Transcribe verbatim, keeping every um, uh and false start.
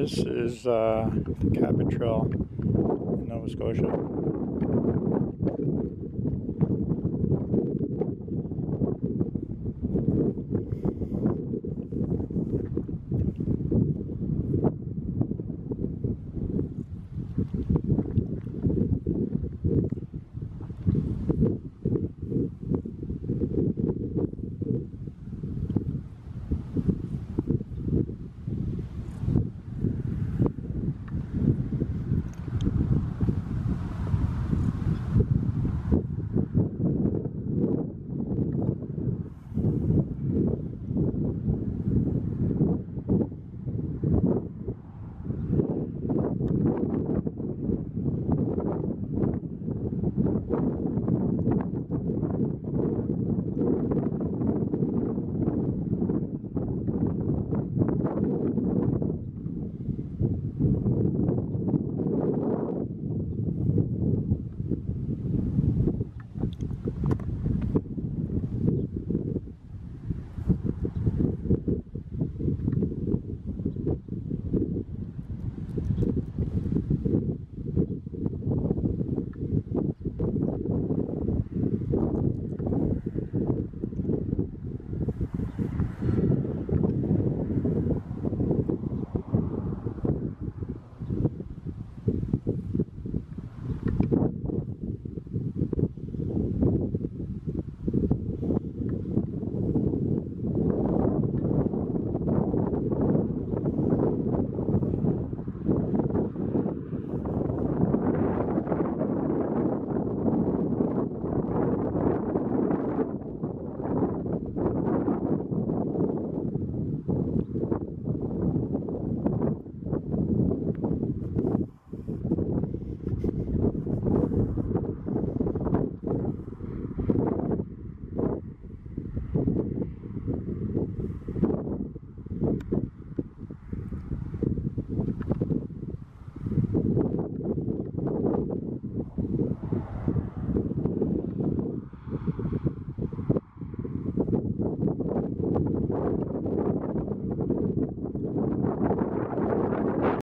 This is uh, the Cabot Trail in Nova Scotia.